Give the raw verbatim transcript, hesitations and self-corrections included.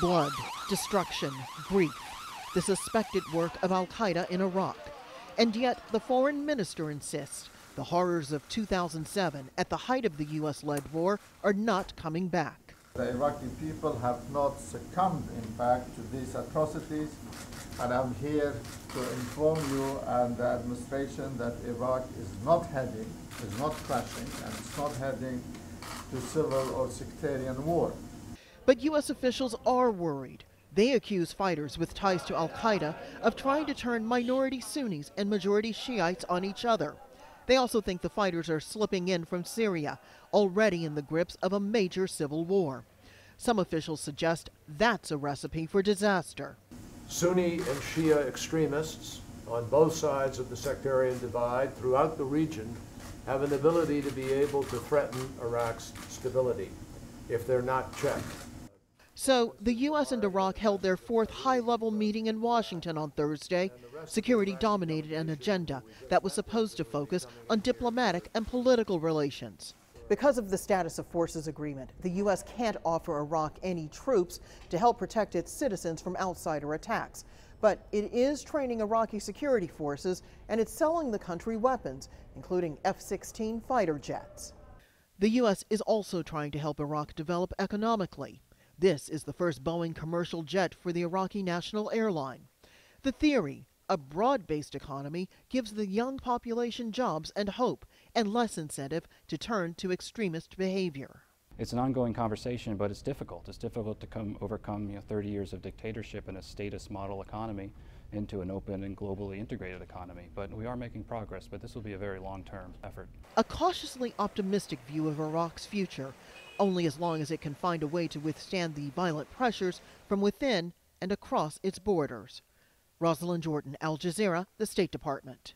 Blood, destruction, grief, the suspected work of al-Qaeda in Iraq. And yet the foreign minister insists the horrors of two thousand seven at the height of the U S-led war are not coming back. The Iraqi people have not succumbed, in fact, to these atrocities, and I'm here to inform you and the administration that Iraq is not heading, is not crashing, and it's not heading to civil or sectarian war. But U S officials are worried. They accuse fighters with ties to al-Qaeda of trying to turn minority Sunnis and majority Shiites on each other. They also think the fighters are slipping in from Syria, already in the grips of a major civil war. Some officials suggest that's a recipe for disaster. Sunni and Shia extremists on both sides of the sectarian divide throughout the region have an ability to be able to threaten Iraq's stability if they're not checked. So the U S and Iraq held their fourth high-level meeting in Washington on Thursday. Security dominated an agenda that was supposed to focus on diplomatic and political relations. Because of the status of forces agreement, the U S can't offer Iraq any troops to help protect its citizens from outsider attacks. But it is training Iraqi security forces, and it's selling the country weapons, including F sixteen fighter jets. The U S is also trying to help Iraq develop economically. This is the first Boeing commercial jet for the Iraqi National Airline. The theory, a broad-based economy, gives the young population jobs and hope and less incentive to turn to extremist behavior. It's an ongoing conversation, but it's difficult. It's difficult to come overcome you know, thirty years of dictatorship and a status model economy into an open and globally integrated economy. But we are making progress, but this will be a very long-term effort. A cautiously optimistic view of Iraq's future, only as long as it can find a way to withstand the violent pressures from within and across its borders. Rosalind Jordan, Al Jazeera, the State Department.